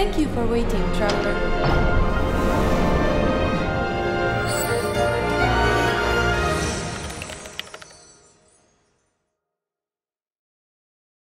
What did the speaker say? Thank you for waiting, traveler.